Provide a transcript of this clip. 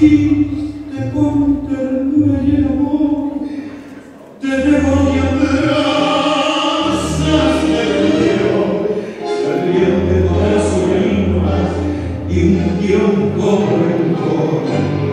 Vestite con ternura y el amor te devolverá. Y un guión como el coro.